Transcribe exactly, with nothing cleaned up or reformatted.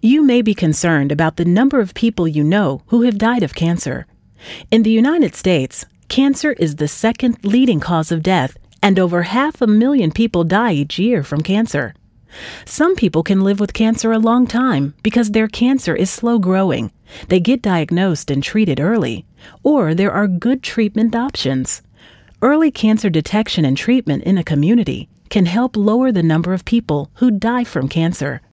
You may be concerned about the number of people you know who have died of cancer. In the United States, cancer is the second leading cause of death, and over half a million people die each year from cancer. Some people can live with cancer a long time because their cancer is slow-growing, they get diagnosed and treated early, or there are good treatment options. Early cancer detection and treatment in a community can help lower the number of people who die from cancer.